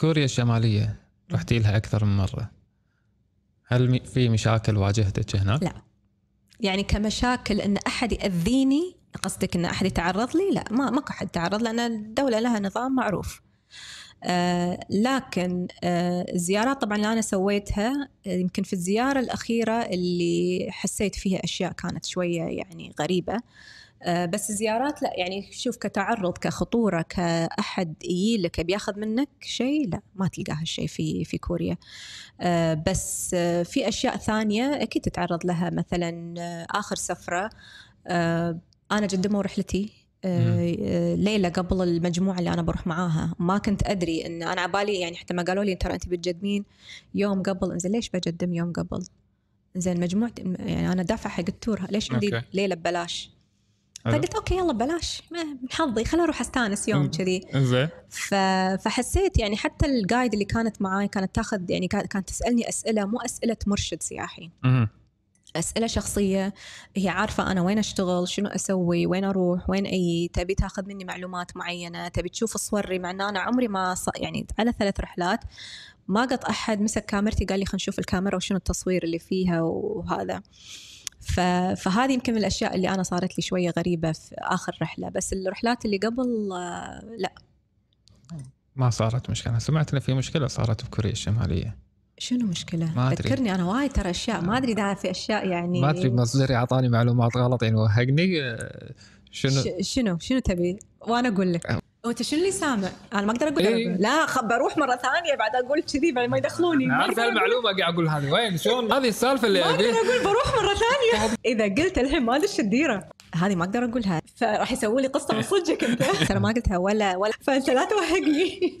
كوريا الشمالية رحتي لها أكثر من مرة، هل في مشاكل واجهتك هناك؟ لا، يعني كمشاكل أن أحد يأذيني، قصدك أن أحد يتعرض لي؟ لا، ماكو أحد تعرض، لأن الدولة لها نظام معروف. لكن الزيارات طبعا اللي أنا سويتها، يمكن في الزيارة الأخيرة اللي حسيت فيها أشياء كانت شوية يعني غريبة، بس الزيارات لا، يعني شوف كتعرض، كخطورة، كأحد يجيلك بياخذ منك شيء، لا ما تلقى هالشيء في كوريا. بس في أشياء ثانية أكيد تتعرض لها. مثلا آخر سفرة أنا قدموا رحلتي ليلة قبل المجموعة اللي أنا بروح معاها، ما كنت أدري، إن أنا عبالي يعني حتى ما قالوا لي ترى أنت بتقدمين يوم قبل. إنزين ليش بقدم يوم قبل؟ إنزين مجموعة يعني أنا دافعة حق التور، ليش عندي ليلة ببلاش؟ فقلت أوكي يلا ببلاش، حظي، خليني أروح أستانس يوم كذي. فحسيت يعني حتى الجايد اللي كانت معاي كانت تاخذ، يعني كانت تسألني أسئلة، مو أسئلة مرشد سياحي، أسئلة شخصية، هي عارفة أنا وين أشتغل، شنو أسوي، وين أروح، وين أي، تبي تاخذ مني معلومات معينة، تبي تشوف صوري، مع أن أنا عمري ما يعني على 3 رحلات ما قط أحد مسك كاميرتي قال لي خلينا نشوف الكاميرا وشنو التصوير اللي فيها وهذا. فهذه يمكن من الأشياء اللي أنا صارت لي شوية غريبة في آخر رحلة، بس الرحلات اللي قبل لا ما صارت مشكلة. سمعت إن في مشكلة صارت في كوريا الشمالية، شنو مشكلة؟ تذكرني أنا وايد ترى أشياء ما أدري، ده في أشياء يعني ما أدري، مصدري عطاني معلومات غلط يعني وهقني. شنو تبي وأنا أقول لك؟ وأنت شنو اللي سامع؟ أنا ما أقدر أقول إيه؟ لا بروح مرة ثانية بعد أقول كذي ما يدخلوني، ما أعرف هالمعلومة، قاعد أقول هذه وين شلون هذه السالفة اللي ما أقدر أقول بروح مرة ثانية إذا قلت الحين ما أدري إيش الديرة هذه، ما أقدر أقولها، فراح يسوي لي قصة من صدقك أنت ترى ما قلتها ولا فأنت لا توهقني.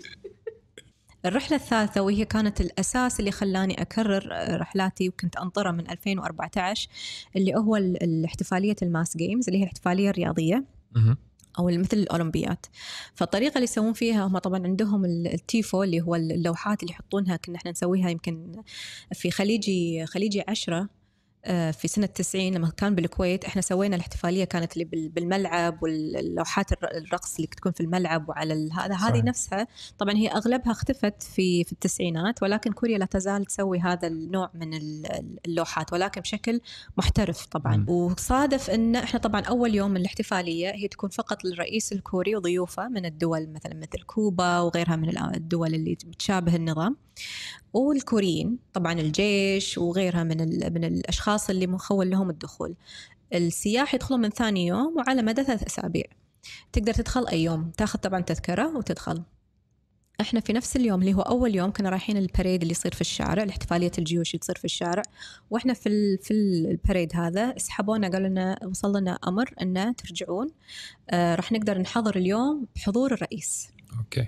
الرحلة الثالثة، وهي كانت الأساس اللي خلاني أكرر رحلاتي وكنت أنطرها من 2014، اللي هو الاحتفالية الماس جيمز، اللي هي الاحتفالية الرياضية أو مثل الأولمبيات. فالطريقة اللي يسوون فيها، هم طبعا عندهم التيفو اللي هو اللوحات اللي يحطونها، كنا احنا نسويها يمكن في خليجي 10 في سنة 90 لما كان بالكويت. احنا سوينا الاحتفالية كانت اللي بالملعب، واللوحات الرقص اللي تكون في الملعب وعلى هذا، هذه نفسها طبعا هي أغلبها اختفت في التسعينات، ولكن كوريا لا تزال تسوي هذا النوع من اللوحات، ولكن بشكل محترف طبعا. وصادف ان احنا طبعا أول يوم من الاحتفالية هي تكون فقط للرئيس الكوري وضيوفه من الدول مثل كوبا وغيرها من الدول اللي بتشابه النظام، والكوريين طبعا الجيش وغيرها من الأشخاص اللي مخول لهم الدخول. السياح يدخلون من ثاني يوم، وعلى مدى 3 أسابيع تقدر تدخل أي يوم، تاخذ طبعا تذكرة وتدخل. احنا في نفس اليوم اللي هو أول يوم كنا رايحين البريد اللي يصير في الشارع، الاحتفالية الجيوش اللي تصير في الشارع، واحنا في البريد هذا اسحبونا، قالوا لنا وصل لنا أمر أن ترجعون، راح نقدر نحضر اليوم بحضور الرئيس. أوكي.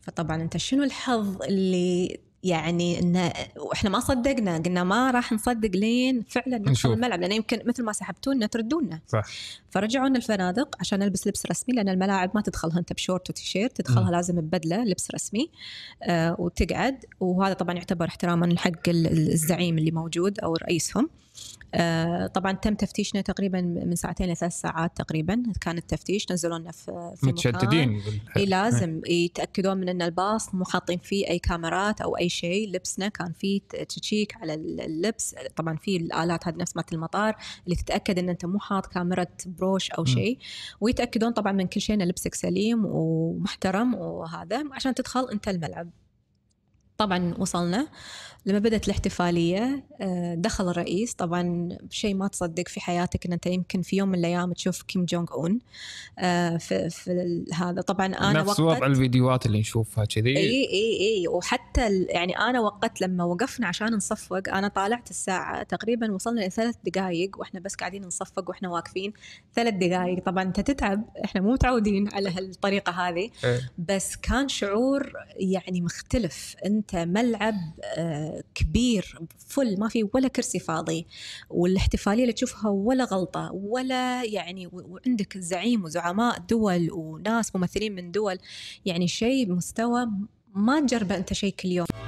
فطبعا أنت شنو الحظ اللي يعني إنه إحنا ما صدقنا، قلنا ما راح نصدق لين فعلا ندخل الملعب، لأن يمكن مثل ما سحبتونا تردونا. صح. فرجعونا الفنادق عشان نلبس لبس رسمي، لأن الملاعب ما تدخلها أنت بشورت وتيشيرت، تدخلها لازم ببدلة لبس رسمي وتقعد. وهذا طبعا يعتبر احتراما حق الزعيم اللي موجود أو رئيسهم. طبعا تم تفتيشنا تقريبا من 2 إلى 3 ساعات تقريبا كان التفتيش، نزلونا في متشددين، لازم يتأكدون من ان الباص مو حاطين فيه اي كاميرات او اي شيء. لبسنا كان فيه تشيك على اللبس، طبعا في الآلات هذه نفس ما المطار اللي تتأكد ان انت مو حاط كاميرا بروش او شيء، ويتأكدون طبعا من كل شيء ان لبسك سليم ومحترم وهذا عشان تدخل انت الملعب. طبعا وصلنا لما بدأت الاحتفالية، دخل الرئيس. طبعا شيء ما تصدق في حياتك ان انت يمكن في يوم من الايام تشوف كيم جونغ اون في هذا. طبعا انا نفس وضع الفيديوهات اللي نشوفها كذي، اي وحتى يعني انا وقت لما وقفنا عشان نصفق، انا طالعت الساعة تقريبا، وصلنا ل3 دقائق واحنا بس قاعدين نصفق واحنا واقفين 3 دقائق. طبعا انت تتعب، احنا مو متعودين على هالطريقة هذه، بس كان شعور يعني مختلف. انت ملعب كبير فل، ما في ولا كرسي فاضي، والاحتفالية اللي تشوفها ولا غلطة ولا يعني، وعندك الزعيم وزعماء دول وناس ممثلين من دول، يعني شيء مستوى ما تجربه أنت شيء كل يوم.